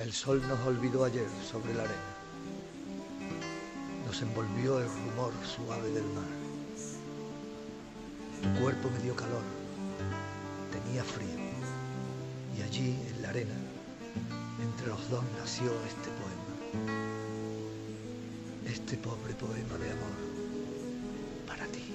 El sol nos olvidó ayer sobre la arena. Nos envolvió el rumor suave del mar. Tu cuerpo me dio calor, tenía frío. Y allí, en la arena, entre los dos nació este poema. Este pobre poema de amor para ti.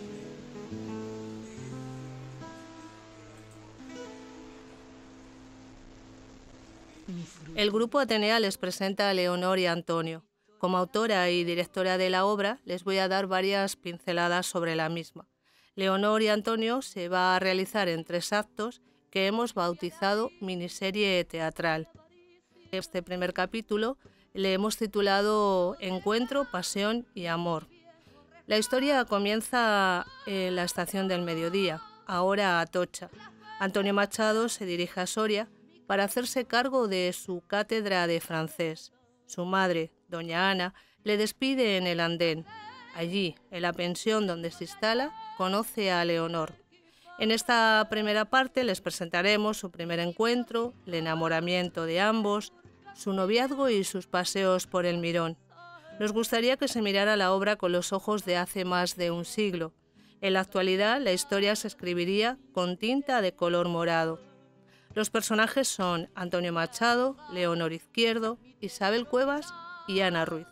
El Grupo Atenea les presenta a Leonor y Antonio. Como autora y directora de la obra, les voy a dar varias pinceladas sobre la misma. Leonor y Antonio se va a realizar en 3 actos que hemos bautizado miniserie teatral. Este primer capítulo le hemos titulado Encuentro, Pasión y Amor. La historia comienza en la estación del mediodía, ahora a Atocha. Antonio Machado se dirige a Soria para hacerse cargo de su cátedra de francés. Su madre, doña Ana, le despide en el andén. Allí, en la pensión donde se instala, conoce a Leonor. En esta primera parte les presentaremos su primer encuentro, el enamoramiento de ambos, su noviazgo y sus paseos por el Mirón. Nos gustaría que se mirara la obra con los ojos de hace más de un siglo. En la actualidad, la historia se escribiría con tinta de color morado. Los personajes son Antonio Machado, Leonor Izquierdo, Isabel Cuevas y Ana Ruiz.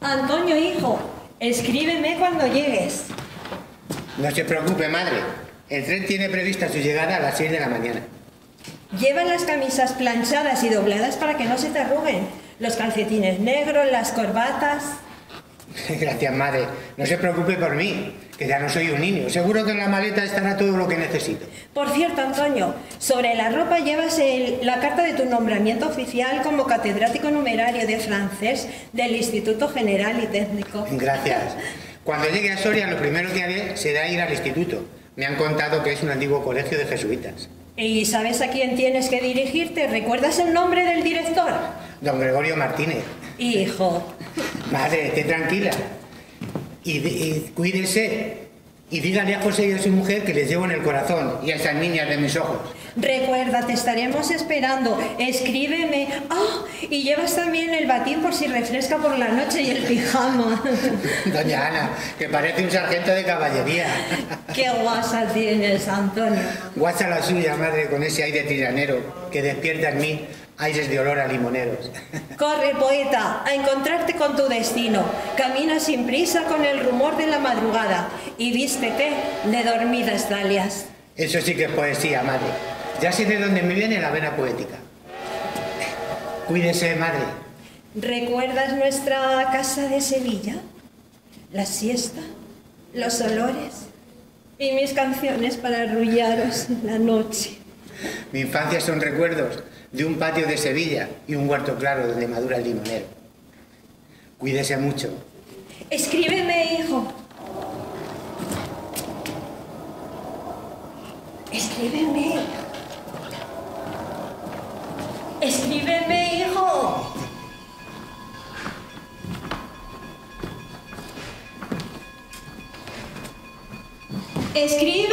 Antonio, hijo, escríbeme cuando llegues. No se preocupe, madre. El tren tiene prevista su llegada a las 6 de la mañana. Lleva las camisas planchadas y dobladas para que no se te arruguen. Los calcetines negros, las corbatas... Gracias, madre. No se preocupe por mí, que ya no soy un niño. Seguro que en la maleta estará todo lo que necesito. Por cierto, Antonio, sobre la ropa llevas la carta de tu nombramiento oficial como catedrático numerario de francés del Instituto General y Técnico. Gracias. Cuando llegue a Soria, lo primero que haré será ir al instituto. Me han contado que es un antiguo colegio de jesuitas. ¿Y sabes a quién tienes que dirigirte? ¿Recuerdas el nombre del director? Don Gregorio Martínez. Hijo. Madre, esté tranquila. Y cuídese. Y dígale a José y a su mujer que les llevo en el corazón y a esas niñas de mis ojos. Recuerda, te estaremos esperando. Escríbeme. ¡Ah! Y llevas también el batín por si refresca por la noche y el pijama. Doña Ana, que parece un sargento de caballería. ¡Qué guasa tienes, Antonio! Guasa la suya, madre, con ese aire tiranero que despierta en mí aires de olor a limoneros. Corre, poeta, a encontrarte con tu destino. Camina sin prisa con el rumor de la madrugada y vístete de dormidas dalias. Eso sí que es poesía, madre. Ya sé de dónde me viene la vena poética. Cuídese, madre. ¿Recuerdas nuestra casa de Sevilla? La siesta, los olores y mis canciones para arrullaros la noche. Mi infancia son recuerdos de un patio de Sevilla y un huerto claro donde madura el limonero. Cuídese mucho. Escríbeme, hijo. Escríbeme. Escríbeme, hijo. Escríbeme.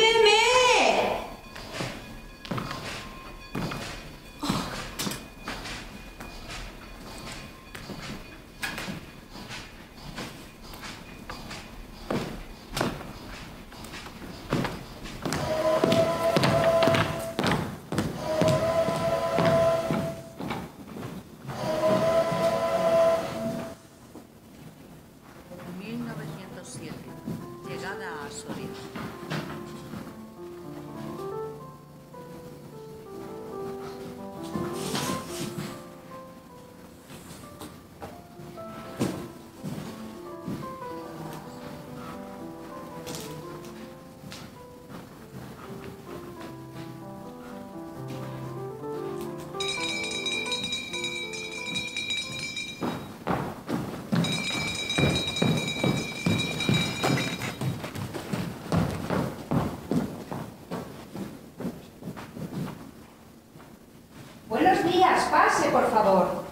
Por favor.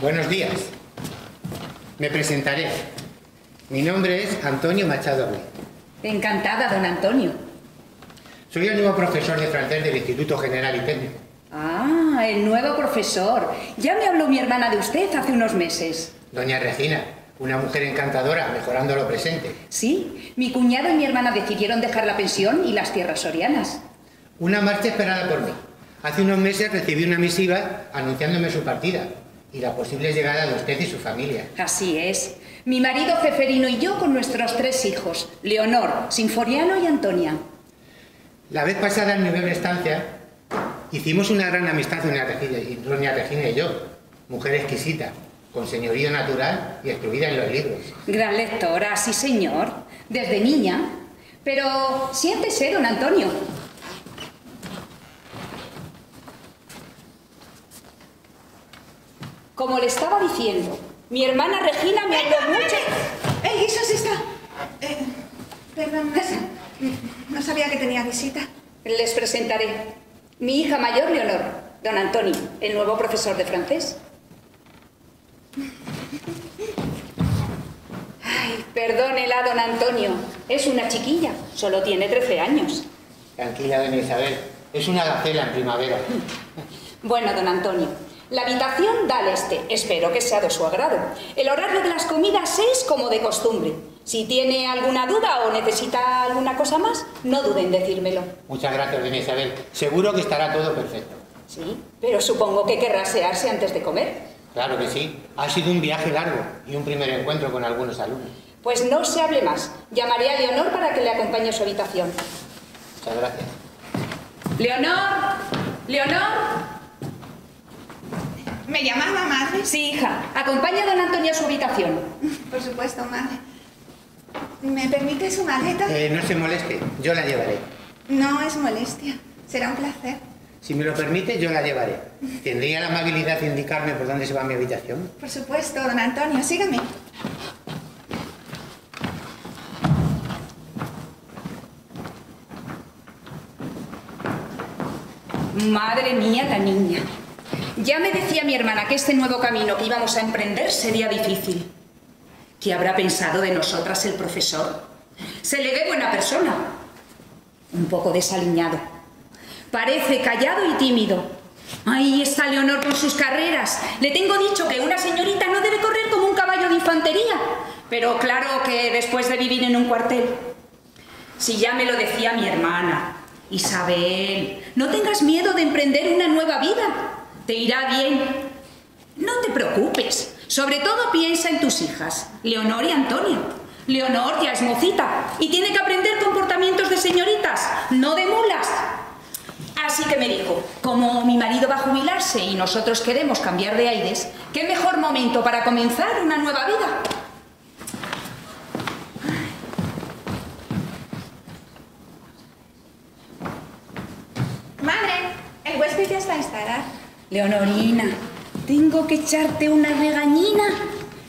Buenos días. Me presentaré. Mi nombre es Antonio Machado. Encantada, don Antonio. Soy el nuevo profesor de francés del Instituto General y Técnico. Ah, el nuevo profesor. Ya me habló mi hermana de usted hace unos meses. Doña Regina, una mujer encantadora, mejorando lo presente. Sí, mi cuñado y mi hermana decidieron dejar la pensión y las tierras sorianas. Una marcha esperada por mí. Hace unos meses recibí una misiva anunciándome su partida y la posible llegada de usted y su familia. Así es. Mi marido Ceferino y yo con nuestros 3 hijos, Leonor, Sinforiano y Antonia. La vez pasada en mi breve estancia hicimos una gran amistad, doña Regina y yo, mujer exquisita, con señorío natural y excluida en los libros. Gran lectora, sí señor, desde niña. Pero siéntese, don Antonio. Como le estaba diciendo, mi hermana Regina me habló mucho... ¡Ey, eso sí está! Perdón, no sabía que tenía visita. Les presentaré. Mi hija mayor, Leonor. Don Antonio, el nuevo profesor de francés. Ay, perdónela, don Antonio. Es una chiquilla. Solo tiene 13 años. Tranquila, doña Isabel. Es una gacela en primavera. Bueno, don Antonio. La habitación da al este. Espero que sea de su agrado. El horario de las comidas es como de costumbre. Si tiene alguna duda o necesita alguna cosa más, no dude en decírmelo. Muchas gracias, doña Isabel. Seguro que estará todo perfecto. Sí, pero supongo que querrá asearse antes de comer. Claro que sí. Ha sido un viaje largo y un primer encuentro con algunos alumnos. Pues no se hable más. Llamaré a Leonor para que le acompañe a su habitación. Muchas gracias. ¡Leonor! ¡Leonor! ¿Me llamaba, madre? Sí, hija. Acompaña a don Antonio a su habitación. Por supuesto, madre. ¿Me permite su maleta? No se moleste. Yo la llevaré. No es molestia. Será un placer. Si me lo permite, yo la llevaré. ¿Tendría la amabilidad de indicarme por dónde se va mi habitación? Por supuesto, don Antonio. Sígame. Madre mía, la niña. Ya me decía mi hermana que este nuevo camino que íbamos a emprender sería difícil. ¿Qué habrá pensado de nosotras el profesor? Se le ve buena persona. Un poco desaliñado. Parece callado y tímido. Ahí está Leonor con sus carreras. Le tengo dicho que una señorita no debe correr como un caballo de infantería. Pero claro que después de vivir en un cuartel. Si ya me lo decía mi hermana. Isabel, no tengas miedo de emprender una nueva vida. Te irá bien. No te preocupes. Sobre todo piensa en tus hijas, Leonor y Antonio. Leonor ya es mocita y tiene que aprender comportamientos de señoritas, no de mulas. Así que me dijo, como mi marido va a jubilarse y nosotros queremos cambiar de aires, ¿qué mejor momento para comenzar una nueva vida? Madre, el huésped ya está a instalar. Leonorina, tengo que echarte una regañina.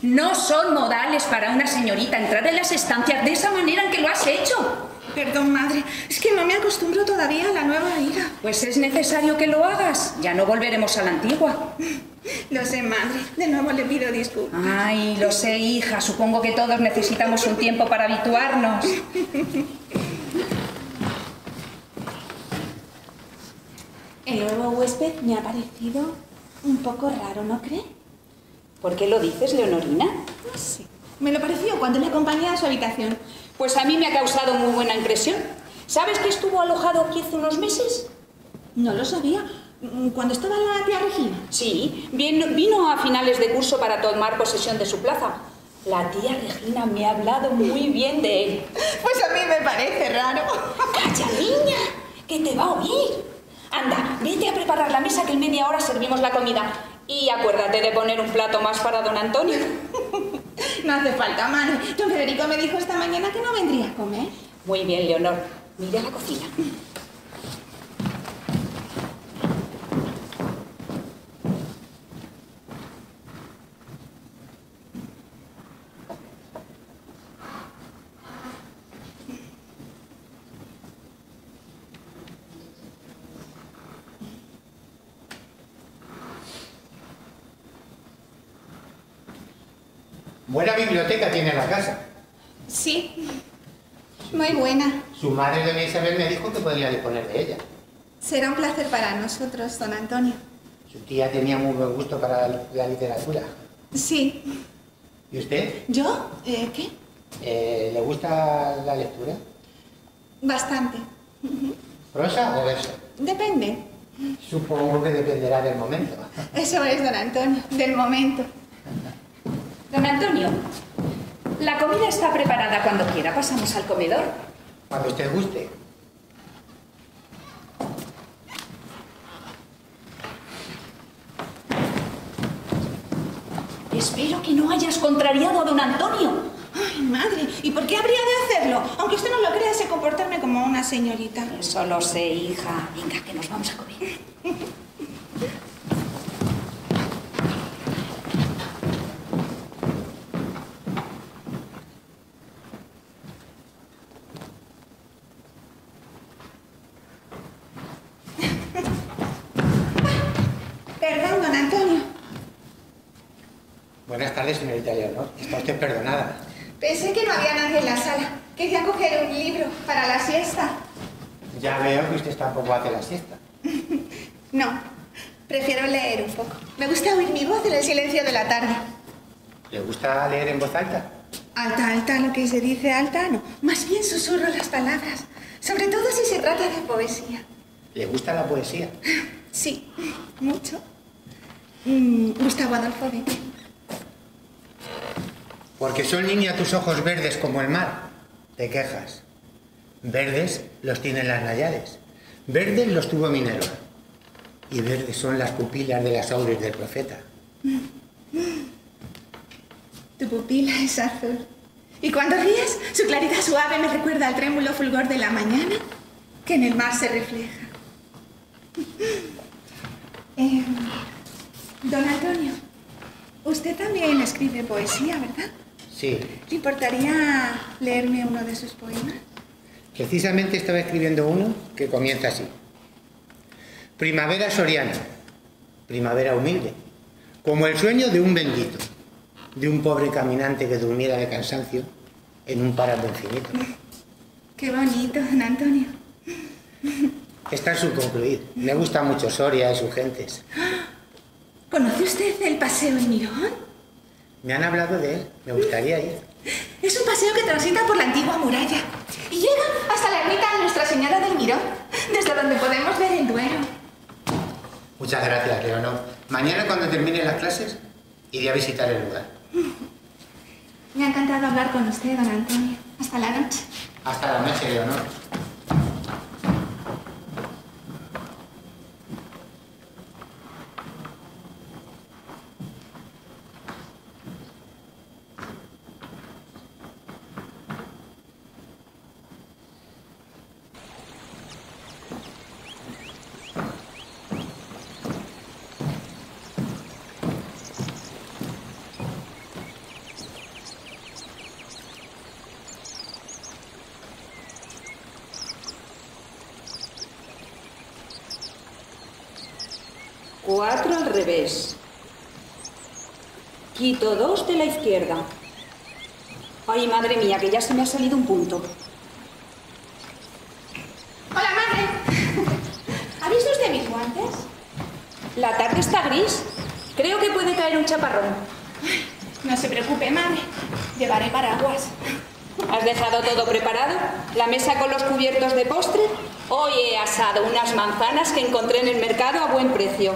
No son modales para una señorita entrar en las estancias de esa manera en que lo has hecho. Perdón, madre, es que no me acostumbro todavía a la nueva vida. Pues es necesario que lo hagas. Ya no volveremos a la antigua. Lo sé, madre. De nuevo le pido disculpas. Ay, lo sé, hija. Supongo que todos necesitamos un tiempo para habituarnos. El nuevo huésped me ha parecido un poco raro, ¿no cree? ¿Por qué lo dices, Leonorina? No sé. Me lo pareció cuando le acompañé a su habitación. Pues a mí me ha causado muy buena impresión. ¿Sabes que estuvo alojado aquí hace unos meses? No lo sabía. ¿Cuando estaba la tía Regina? Sí. Vino a finales de curso para tomar posesión de su plaza. La tía Regina me ha hablado muy bien de él. Pues a mí me parece raro. ¡Calla, niña! ¡Que te va a oír! Anda, vete a preparar la mesa que en media hora servimos la comida. Y acuérdate de poner un plato más para don Antonio. No hace falta, madre. Don Federico me dijo esta mañana que no vendría a comer. Muy bien, Leonor. Mira la cocina. Buena biblioteca tiene la casa. Sí, muy buena. Su madre, doña Isabel, me dijo que podría disponer de ella. Será un placer para nosotros, don Antonio. Su tía tenía muy buen gusto para la literatura. Sí. ¿Y usted? ¿Yo? ¿Qué? ¿Le gusta la lectura? Bastante. ¿Prosa o verso? Depende. Supongo que dependerá del momento. Eso es, don Antonio, del momento. Don Antonio, la comida está preparada cuando quiera. Pasamos al comedor. Cuando usted guste. Espero que no hayas contrariado a don Antonio. Ay, madre, ¿y por qué habría de hacerlo? Aunque usted no lo crea, sé comportarme como una señorita. Eso lo sé, hija. Venga, que nos vamos a comer. Buenas tardes, señorita Leonor. Está usted perdonada. Pensé que no había nadie en la sala. Quería coger un libro para la siesta. Ya veo que usted tampoco hace la siesta. No, prefiero leer un poco. Me gusta oír mi voz en el silencio de la tarde. ¿Le gusta leer en voz alta? Alta, alta, lo que se dice alta, no. Más bien susurro las palabras, sobre todo si se trata de poesía. ¿Le gusta la poesía? Sí, mucho. Gustavo Adolfo, vete. Porque son línea tus ojos verdes como el mar, te quejas. Verdes los tienen las nayares, verdes los tuvo Minerva, y verdes son las pupilas de las auras del profeta. Tu pupila es azul, y cuando ríes, su claridad suave me recuerda al trémulo fulgor de la mañana que en el mar se refleja. Don Antonio, usted también escribe poesía, ¿verdad? Sí. ¿Te importaría leerme uno de sus poemas? Precisamente estaba escribiendo uno que comienza así. Primavera soriana, primavera humilde, como el sueño de un bendito, de un pobre caminante que durmiera de cansancio en un páramo infinito. Qué bonito, don Antonio. Está en su concluir. Me gusta mucho Soria y sus gentes. ¿Conoce usted el paseo en Mirón? Me han hablado de él, me gustaría ir. Es un paseo que transita por la antigua muralla y llega hasta la ermita de Nuestra Señora del Mirón, desde donde podemos ver el Duero. Muchas gracias, Leonor. Mañana, cuando termine las clases, iré a visitar el lugar. Me ha encantado hablar con usted, don Antonio. Hasta la noche. Hasta la noche, Leonor. Cuatro al revés. Quito dos de la izquierda. Ay, madre mía, que ya se me ha salido un punto. ¡Hola, madre! ¿Ha visto usted mis guantes? La tarde está gris. Creo que puede caer un chaparrón. Ay, no se preocupe, madre. Llevaré paraguas. ¿Has dejado todo preparado? ¿La mesa con los cubiertos de postre? Hoy he asado unas manzanas que encontré en el mercado a buen precio.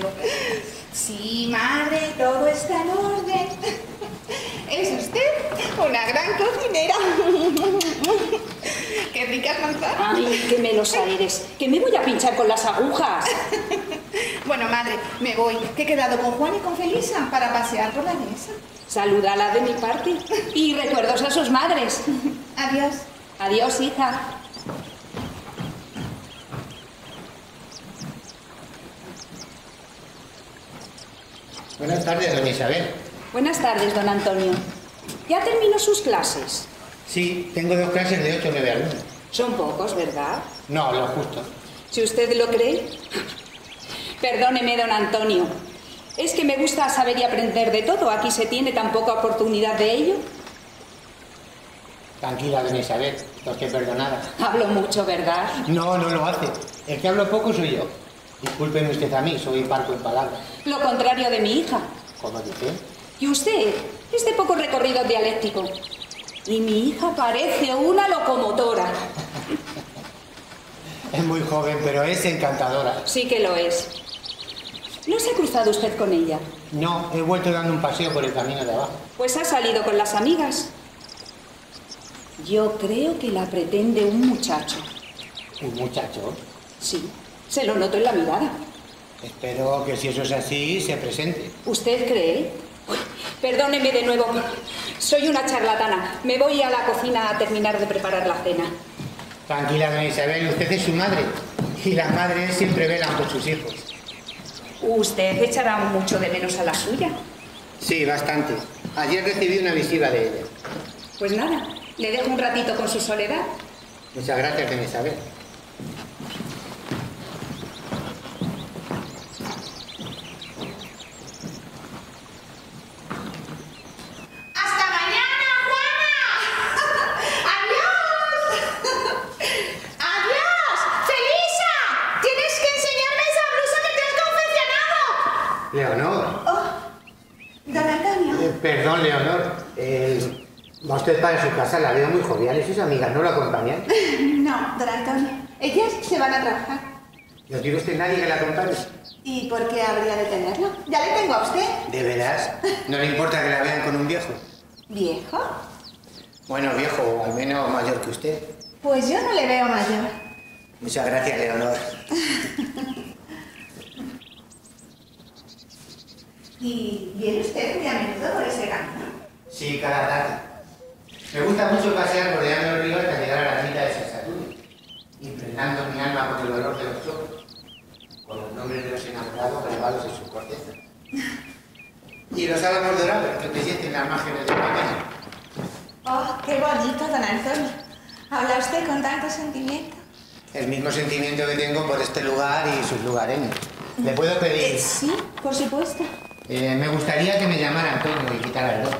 Sí, madre, todo está en orden. Es usted una gran cocinera. ¡Qué ricas manzanas! ¡Ay, qué melosa eres! ¡Que me voy a pinchar con las agujas! Bueno, madre, me voy, que he quedado con Juan y con Felisa para pasear por la mesa. Salúdala de mi parte y recuerdos a sus madres. Adiós. Adiós, hija. Buenas tardes, doña Isabel. Buenas tardes, don Antonio. ¿Ya terminó sus clases? Sí, tengo dos clases de 8 o 9 alumnos. Son pocos, ¿verdad? No, lo justo. Si usted lo cree. Perdóneme, don Antonio. Es que me gusta saber y aprender de todo. ¿Aquí se tiene tan poca oportunidad de ello? Tranquila, doña Isabel, no estoy perdonada. Hablo mucho, ¿verdad? No, no lo hace. El que hablo poco soy yo. Discúlpeme usted a mí, soy parco en palabras. Lo contrario de mi hija. ¿Cómo dice? Y usted, es de poco recorrido dialéctico. Y mi hija parece una locomotora. Es muy joven, pero es encantadora. Sí que lo es. ¿No se ha cruzado usted con ella? No, he vuelto dando un paseo por el camino de abajo. Pues ha salido con las amigas. Yo creo que la pretende un muchacho. ¿Un muchacho? Sí, se lo noto en la mirada. Espero que si eso es así, se presente. ¿Usted cree? Uy, perdóneme de nuevo, soy una charlatana. Me voy a la cocina a terminar de preparar la cena. Tranquila, doña Isabel, usted es su madre. Y las madres siempre velan por sus hijos. ¿Usted echará mucho de menos a la suya? Sí, bastante. Ayer recibí una visiva de ella. Pues nada, le dejo un ratito con su soledad. Muchas gracias, doña Isabel. Leonor. Oh, don Antonio. Perdón, Leonor. Va usted para su casa, la veo muy jovial y sus amigas no la acompañan. No, don Antonio. Ellas se van a trabajar. ¿No tiene usted nadie que la acompañe? ¿Y por qué habría de tenerlo? Ya le tengo a usted. ¿De veras? ¿No le importa que la vean con un viejo? ¿Viejo? Bueno, viejo, al menos mayor que usted. Pues yo no le veo mayor. Muchas gracias, Leonor. ¿Y viene usted muy a menudo por ese camino? Sí, cada tarde. Me gusta mucho pasear rodeando el río hasta llegar a la ermita de San Saturnino, impregnando mi alma con el olor de los chopos, con los nombres de los enamorados grabados en su corteza. Y los álamos dorados que presienten las márgenes de la calle. ¡Oh, qué bonito, don Antonio! Habla usted con tanto sentimiento. El mismo sentimiento que tengo por este lugar y sus lugareños. ¿Le puedo pedir? Sí, por supuesto. Me gustaría que me llamara Antonio y quitara el loco.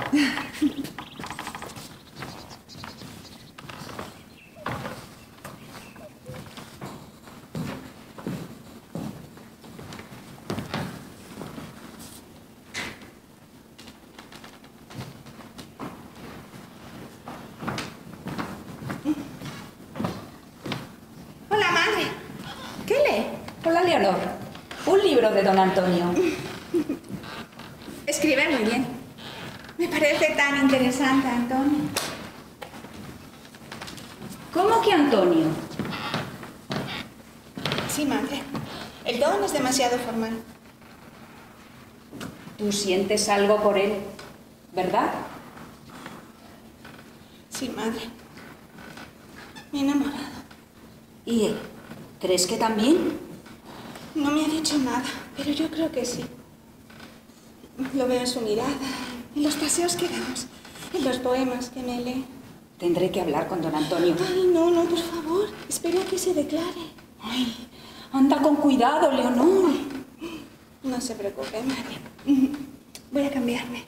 Hola, madre. ¿Qué lee? Hola, Leonor. Un libro de don Antonio. Escribe muy bien. Me parece tan interesante, Antonio. ¿Cómo que Antonio? Sí, madre. El don es demasiado formal. Tú sientes algo por él, ¿verdad? Sí, madre. Me he enamorado. ¿Y él? ¿Crees que también? No me ha dicho nada, pero yo creo que sí. Lo veo en su mirada, en los paseos que damos, en los poemas que me lee. Tendré que hablar con don Antonio. Ay, no, no, por favor. Espero que se declare. Ay, anda con cuidado, Leonor. No se preocupe, madre. Voy a cambiarme.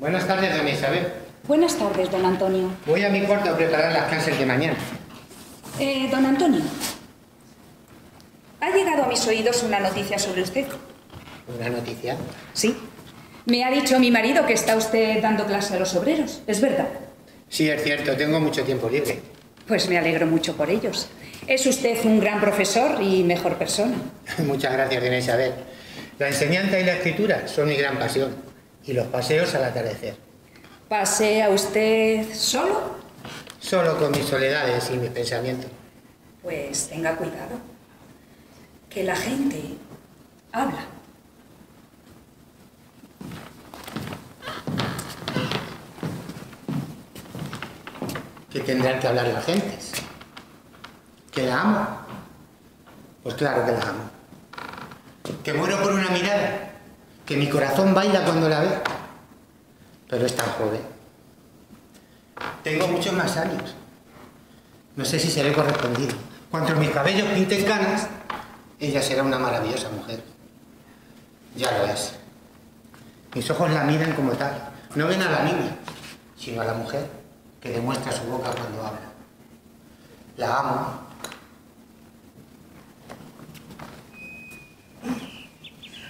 Buenas tardes, doña Isabel. Buenas tardes, don Antonio. Voy a mi cuarto a preparar las clases de mañana. Don Antonio, ha llegado a mis oídos una noticia sobre usted. ¿Una noticia? Sí. Me ha dicho mi marido que está usted dando clase a los obreros. ¿Es verdad? Sí, es cierto. Tengo mucho tiempo libre. Pues me alegro mucho por ellos. Es usted un gran profesor y mejor persona. Muchas gracias, doña Isabel. La enseñanza y la escritura son mi gran pasión. Y los paseos al atardecer. ¿Pasea usted solo? Solo con mis soledades y mis pensamientos. Pues tenga cuidado, que la gente habla. ¿Qué tendrán que hablar las gentes? ¿Que la amo? Pues claro que la amo. ¿Que muero por una mirada? ¿Que mi corazón baila cuando la ve? Pero es tan joven, tengo muchos más años. No sé si seré correspondido. Cuanto mis cabellos pinten canas, ella será una maravillosa mujer. Ya lo es. Mis ojos la miran como tal. No ven a la niña, sino a la mujer que demuestra su boca cuando habla. La amo.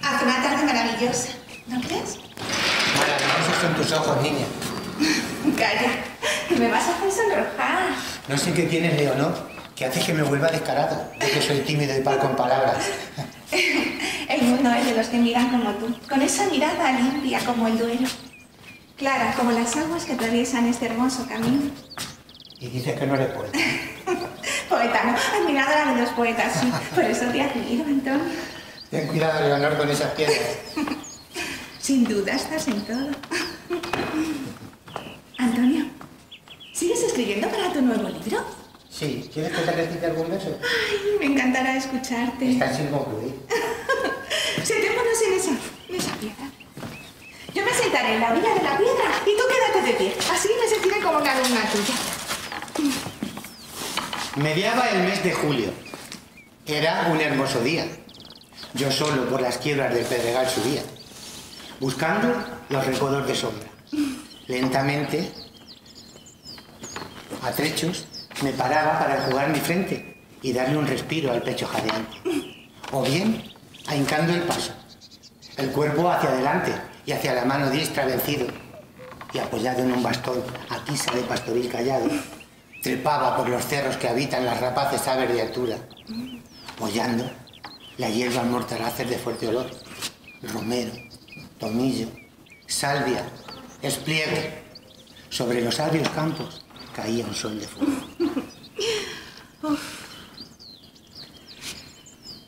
Hace una tarde maravillosa, ¿no crees? Maravillosos son tus ojos, niña. Calla, me vas a hacer sonrojar. No sé qué tienes, Leonor, que haces que me vuelva descarado, porque soy tímido y paro con palabras. El mundo es de los que miran como tú, con esa mirada limpia como el Duero, clara como las aguas que atraviesan este hermoso camino. Y dices que no eres poeta. Poeta no, admiradora de los poetas, sí. Por eso te admiro, Antonio. Ten cuidado, Leonor, con esas piedras. Sin duda estás en todo. Antonio, ¿sigues escribiendo para tu nuevo libro? Sí. ¿Quieres que te recite algún verso? Ay, me encantará escucharte. Estás sin concluir. Sentémonos en esa piedra. Yo me sentaré en la orilla de la piedra y tú quédate de pie. Así me sentiré como una alumna tuya. Mediaba el mes de julio. Era un hermoso día. Yo solo por las quiebras del pedregal subía, buscando los recodos de sombra. Lentamente, a trechos, me paraba para enjugar mi frente y darle un respiro al pecho jadeante. O bien, ahincando el paso, el cuerpo hacia adelante y hacia la mano diestra vencido, y apoyado en un bastón a guisa de pastoril callado, trepaba por los cerros que habitan las rapaces aves de altura, hollando la hierba mortaraces de fuerte olor, romero, tomillo, salvia, despliegue. Sobre los sabios campos caía un sol de fuego.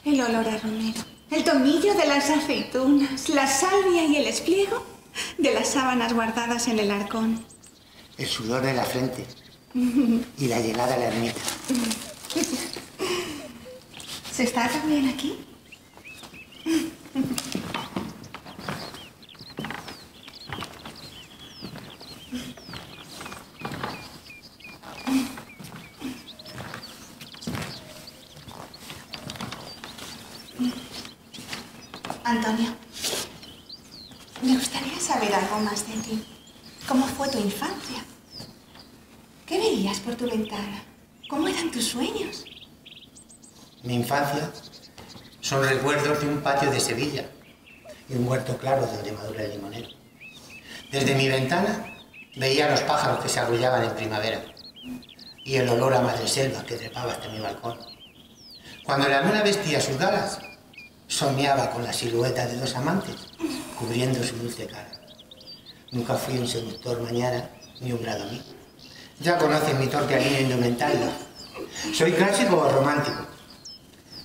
El olor a romero, el tomillo de las aceitunas, la salvia y el espliego de las sábanas guardadas en el arcón. El sudor de la frente y la llegada a la ermita. ¿Se está también aquí? Antonio, me gustaría saber algo más de ti. ¿Cómo fue tu infancia? ¿Qué veías por tu ventana? ¿Cómo eran tus sueños? Mi infancia son recuerdos de un patio de Sevilla y un huerto claro de lemadura de limonero. Desde mi ventana veía a los pájaros que se arrullaban en primavera y el olor a madreselva que trepaba hasta mi balcón. Cuando la luna vestía sus galas, soñaba con la silueta de dos amantes, cubriendo su dulce cara. Nunca fui un seductor mañara ni un bradomí. Ya conoces mi torquealina indumentaria. Soy clásico o romántico.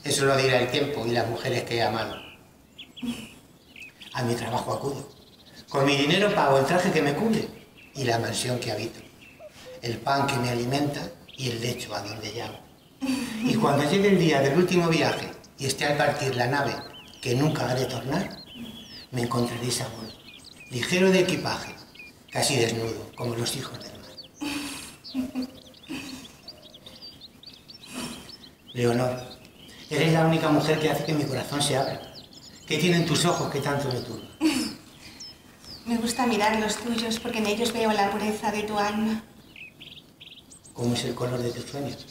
Eso lo dirá el tiempo y las mujeres que he amado. A mi trabajo acudo. Con mi dinero pago el traje que me cubre y la mansión que habito, el pan que me alimenta y el lecho a donde llamo. Y cuando llegue el día del último viaje y esté al partir la nave, que nunca ha de tornar, me encontraré sabor, ligero de equipaje, casi desnudo, como los hijos del mar. Leonor, eres la única mujer que hace que mi corazón se abra. ¿Qué tienen tus ojos que tanto me turban? Me gusta mirar los tuyos, porque en ellos veo la pureza de tu alma. ¿Cómo es el color de tus sueños?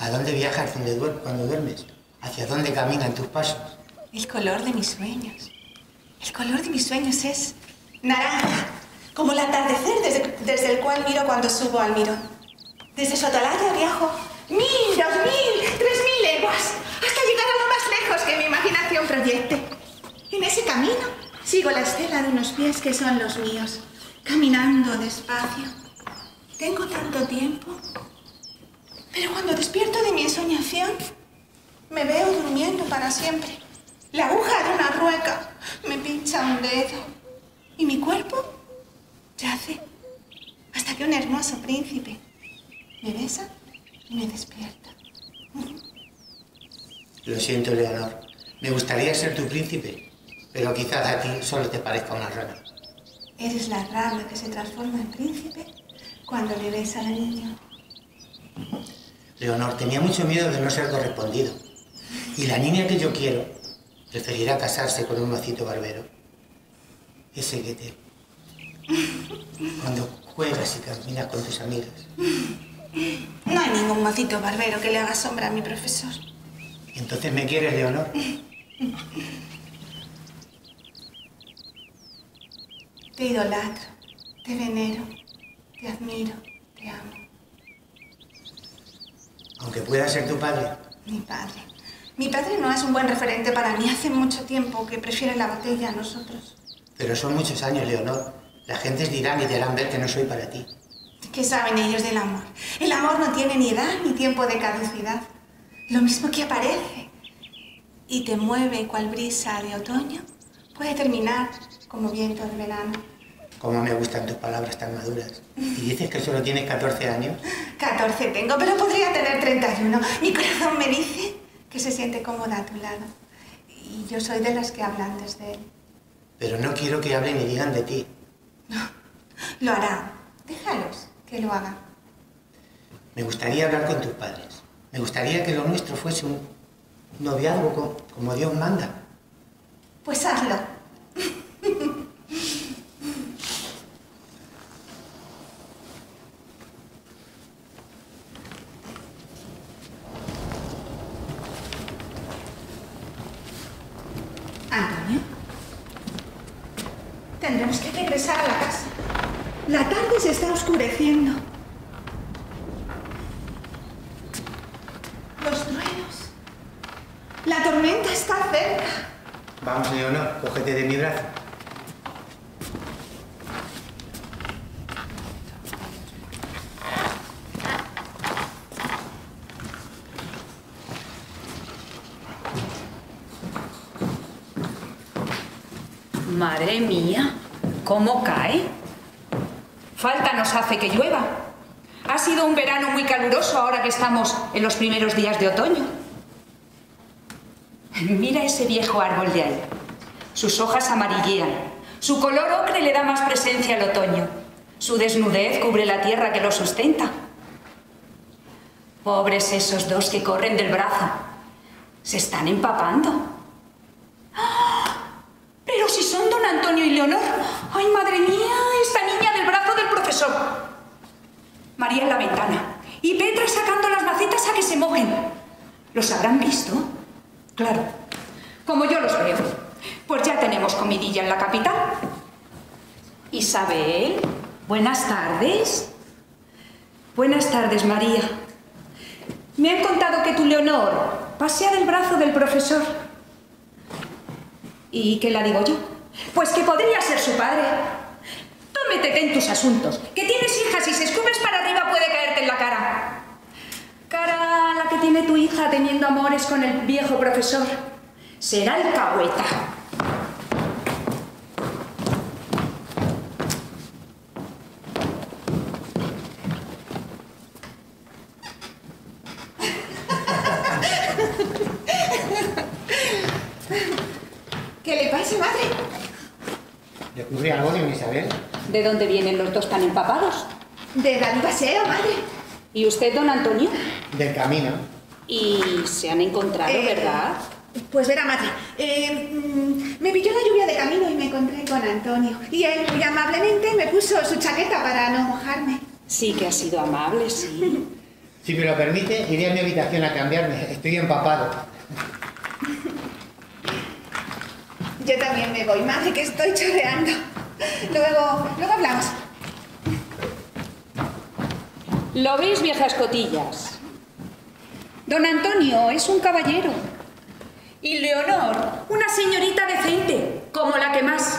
¿A dónde viajas cuando duermes? ¿Hacia dónde caminan tus pasos? El color de mis sueños. El color de mis sueños es naranja, como el atardecer desde el cual miro cuando subo al Mirón. Desde Sotalaya viajo 1000, 2000, 3000 leguas, hasta llegar a lo más lejos que mi imaginación proyecte. En ese camino sigo la estela de unos pies que son los míos, caminando despacio. Tengo tanto tiempo, pero cuando despierto de mi ensoñación, me veo durmiendo para siempre. La aguja de una rueca me pincha un dedo y mi cuerpo yace hasta que un hermoso príncipe me besa y me despierta. Lo siento, Leonor. Me gustaría ser tu príncipe, pero quizás a ti solo te parezca una rana. Eres la rana que se transforma en príncipe cuando le besa a la niña. Leonor tenía mucho miedo de no ser correspondido. Y la niña que yo quiero preferirá casarse con un mocito barbero. Ese que te... Cuando juegas y caminas con tus amigas. No hay ningún mocito barbero que le haga sombra a mi profesor. Entonces me quieres, Leonor. Te idolatro, te venero, te admiro, te amo. Aunque pueda ser tu padre. Mi padre. Mi padre no es un buen referente para mí. Hace mucho tiempo que prefiere la botella a nosotros. Pero son muchos años, Leonor. Las gentes dirán y te harán ver que no soy para ti. ¿Qué saben ellos del amor? El amor no tiene ni edad ni tiempo de caducidad. Lo mismo que aparece y te mueve cual brisa de otoño, puede terminar como viento de verano. Cómo me gustan tus palabras tan maduras. ¿Y dices que solo tienes 14 años? 14 tengo, pero podría tener 31. Mi corazón me dice que se siente cómoda a tu lado. Y yo soy de las que hablan desde él. Pero no quiero que hablen y digan de ti. No, lo hará. Déjalos que lo hagan. Me gustaría hablar con tus padres. Me gustaría que lo nuestro fuese un noviazgo como Dios manda. Pues hazlo. Antonio, tendremos que regresar a la casa. La tarde se está oscureciendo. Los truenos. La tormenta está cerca. Vamos, Leonor, cógete de mi brazo. Madre mía, ¿cómo cae? Falta nos hace que llueva. Ha sido un verano muy caluroso ahora que estamos en los primeros días de otoño. Mira ese viejo árbol de ahí. Sus hojas amarillean. Su color ocre le da más presencia al otoño. Su desnudez cubre la tierra que lo sustenta. Pobres esos dos que corren del brazo. Se están empapando. Pero si son don Antonio y Leonor. ¡Ay, madre mía! Esta niña del brazo del profesor. María en la ventana. Y Petra sacando las macetas a que se mojen. ¿Los habrán visto? Claro. Como yo los veo. Pues ya tenemos comidilla en la capital. Isabel, buenas tardes. Buenas tardes, María. Me han contado que tu Leonor pasea del brazo del profesor. ¿Y qué la digo yo? Pues que podría ser su padre. Tú métete en tus asuntos, que tienes hijas y si escupes para arriba puede caerte en la cara. Cara a la que tiene tu hija teniendo amores con el viejo profesor. Será alcahueta. ¿Ocurre algo de Isabel? ¿De dónde vienen los dos tan empapados? De la paseo, madre. ¿Y usted, don Antonio? Del camino. Y se han encontrado, ¿verdad? Pues verá, madre. Me pilló la lluvia de camino y me encontré con Antonio. Y él, muy amablemente, me puso su chaqueta para no mojarme. Sí que ha sido amable, sí. Si me lo permite, iré a mi habitación a cambiarme. Estoy empapado. Yo también me voy, madre, que estoy chorreando. Luego hablamos. ¿Lo veis, viejas cotillas? Don Antonio es un caballero. Y Leonor, una señorita decente, como la que más.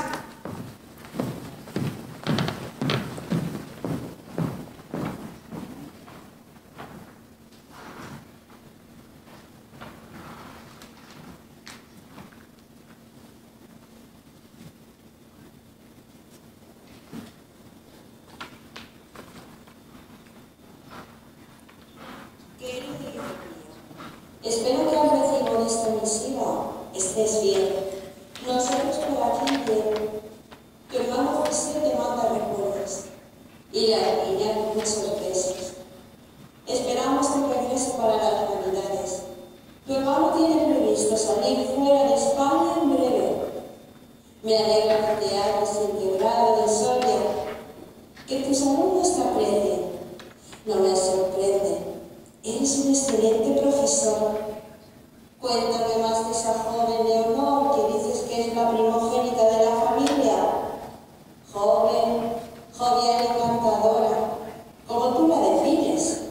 no me sorprende. Eres un excelente profesor. Cuéntame más de esa joven Leonor que dices que es la primogénita de la familia. Joven, jovial y cantadora, como tú la defines.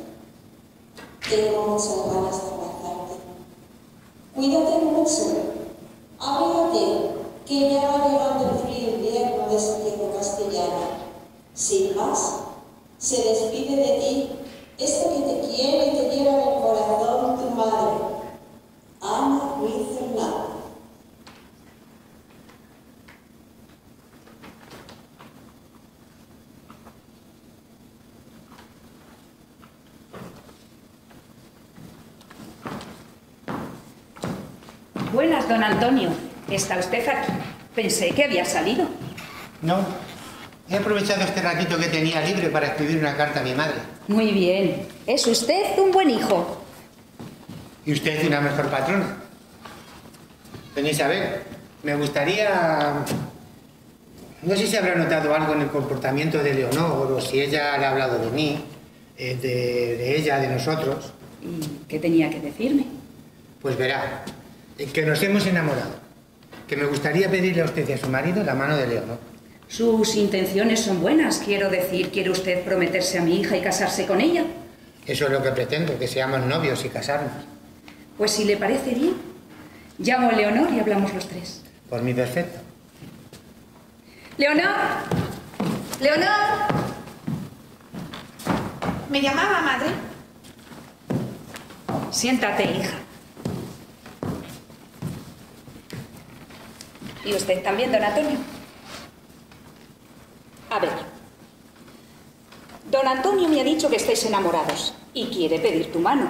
Tengo muchas ganas de abrazarte. Cuídate mucho. Abrígate, que ya va llegando el frío invierno de Santiago Castellano. Sin más, se despide de ti esta que te quiere y te lleva en el corazón tu madre, Ana Ruiz. Buenas, don Antonio. ¿Está usted aquí? Pensé que había salido. No. He aprovechado este ratito que tenía libre para escribir una carta a mi madre. Muy bien. Es usted un buen hijo. Y usted es una mejor patrona. Doña Isabel, me gustaría... No sé si habrá notado algo en el comportamiento de Leonor o si ella le ha hablado de mí, de ella, de nosotros. ¿Y qué tenía que decirme? Pues verá, que nos hemos enamorado, que me gustaría pedirle a usted y a su marido la mano de Leonor. Sus intenciones son buenas, quiero decir, ¿quiere usted prometerse a mi hija y casarse con ella? Eso es lo que pretendo, que seamos novios y casarnos. Pues si le parece bien, llamo a Leonor y hablamos los tres. Por mí perfecto. ¡Leonor! ¡Leonor! ¿Me llamaba, madre? Siéntate, hija. ¿Y usted también, don Antonio? A ver. Don Antonio me ha dicho que estáis enamorados y quiere pedir tu mano,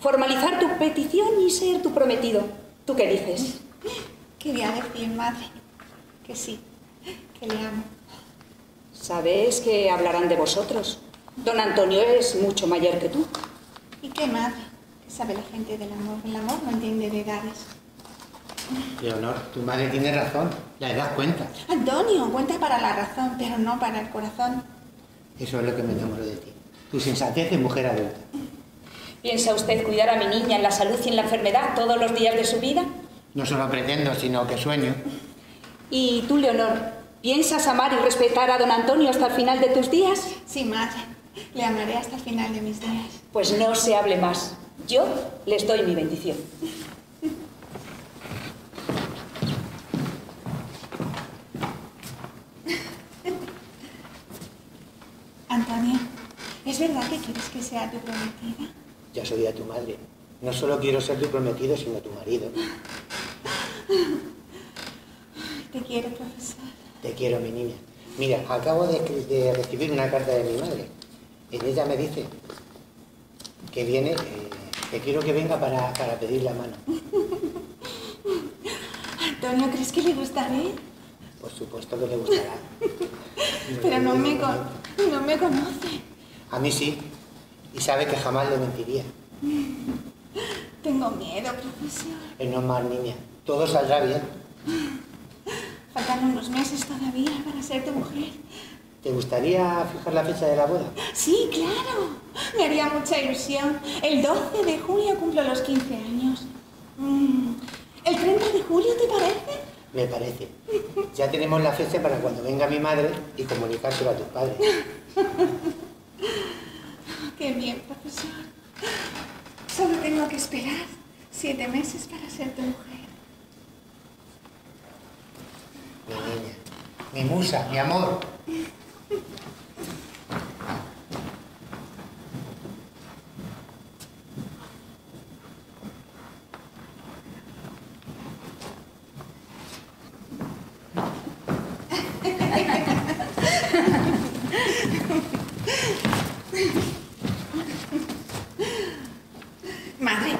formalizar tu petición y ser tu prometido. ¿Tú qué dices? Quería decir, madre, que sí, que le amo. ¿Sabes que hablarán de vosotros? Don Antonio es mucho mayor que tú. ¿Y qué, madre? ¿Qué sabe la gente del amor? El amor no entiende de edades. Leonor, tu madre tiene razón, la edad cuenta. Antonio, cuenta para la razón, pero no para el corazón. Eso es lo que me enamoro de ti, tu sensatez de mujer adulta. ¿Piensa usted cuidar a mi niña en la salud y en la enfermedad todos los días de su vida? No solo pretendo, sino que sueño. ¿Y tú, Leonor, piensas amar y respetar a don Antonio hasta el final de tus días? Sí, madre, le amaré hasta el final de mis días. Pues no se hable más, yo les doy mi bendición. Antonia, ¿es verdad que quieres que sea tu prometida? Ya soy a tu madre. No solo quiero ser tu prometido, sino tu marido. Te quiero, profesor. Te quiero, mi niña. Mira, acabo de recibir una carta de mi madre. En ella me dice que viene, que quiero que venga para pedir la mano. Antonio, ¿crees que le gustaré? Por supuesto que le gustará. Pero no me conoce. A mí sí. Y sabe que jamás le mentiría. Tengo miedo, profesor. No más, niña. Todo saldrá bien. Faltan unos meses todavía para ser tu mujer. ¿Te gustaría fijar la fecha de la boda? Sí, claro. Me haría mucha ilusión. El 12 de julio cumplo los 15 años. ¿El 30 de julio te parece? Me parece. Ya tenemos la fecha para cuando venga mi madre y comunicárselo a tus padres. Qué bien, profesor. Solo tengo que esperar 7 meses para ser tu mujer. Mi niña, mi musa, mi amor. Madre,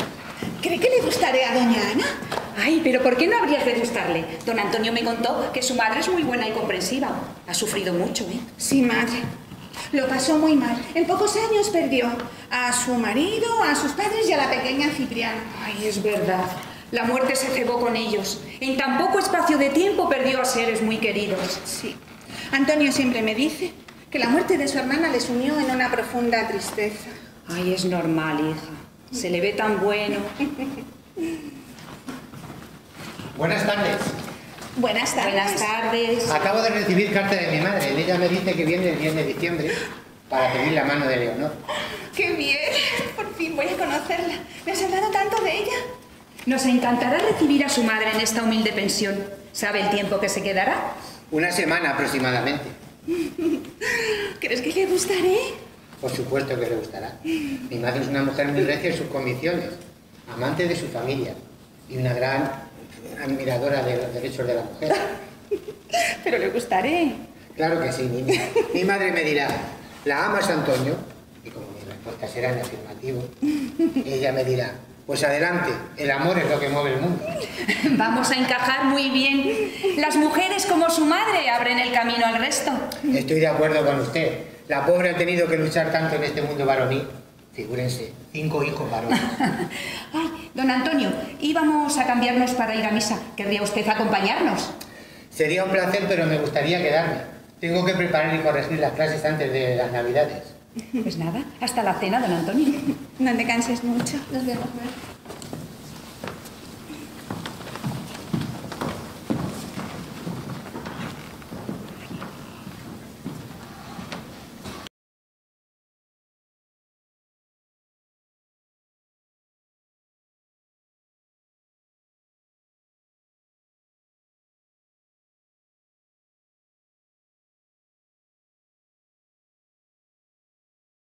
¿cree que le gustaré a doña Ana? Ay, pero ¿por qué no habrías de gustarle? Don Antonio me contó que su madre es muy buena y comprensiva. Ha sufrido mucho, ¿eh? Sí, madre. Lo pasó muy mal. En pocos años perdió a su marido, a sus padres y a la pequeña Cipriana. Ay, es verdad. La muerte se cebó con ellos. En tan poco espacio de tiempo perdió a seres muy queridos. Sí. Antonio siempre me dice que la muerte de su hermana les unió en una profunda tristeza. Ay, es normal, hija. Se le ve tan bueno. Buenas tardes. Buenas tardes. Buenas tardes. Acabo de recibir carta de mi madre. Ella me dice que viene el 10 de diciembre para pedir la mano de Leonor. ¡Qué bien! Por fin voy a conocerla. ¿Me has hablado tanto de ella? Nos encantará recibir a su madre en esta humilde pensión. ¿Sabe el tiempo que se quedará? Una semana aproximadamente. ¿Crees que le gustaré? Por supuesto que le gustará. Mi madre es una mujer muy recia en sus convicciones, amante de su familia y una gran admiradora de los derechos de la mujer. Pero le gustaré. Claro que sí, niña. Mi madre me dirá, ¿la amas, Antonio? Y como mi respuesta será en afirmativo, ella me dirá, pues adelante, el amor es lo que mueve el mundo. Vamos a encajar muy bien. Las mujeres como su madre abren el camino al resto. Estoy de acuerdo con usted. La pobre ha tenido que luchar tanto en este mundo varonil. Figúrense, 5 hijos varones. Ay, don Antonio, íbamos a cambiarnos para ir a misa. ¿Querría usted acompañarnos? Sería un placer, pero me gustaría quedarme. Tengo que preparar y corregir las clases antes de las Navidades. Pues nada, hasta la cena, don Antonio. No te canses mucho, nos vemos luego.